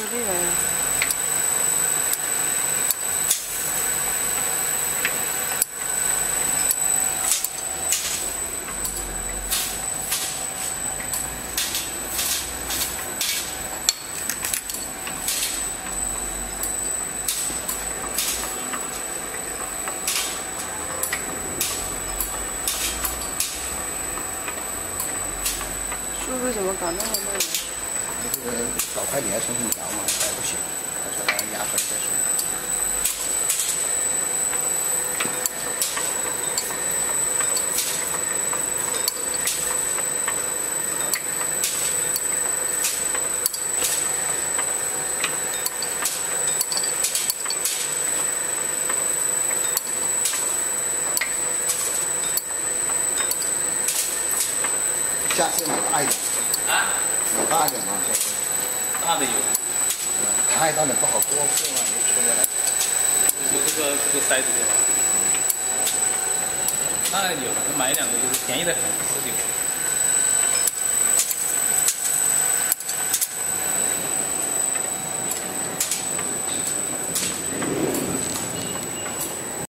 吃这个呀。叔为什么搞那么累呢？ 这个早快点重新调嘛，还不行，还是拿压出来再说。下次买大一点。啊？买大一点嘛，下次。 大的有，太大的不好做，是吗？你说的来，就这个塞子对吧？那个有，买两个就是便宜的很，19。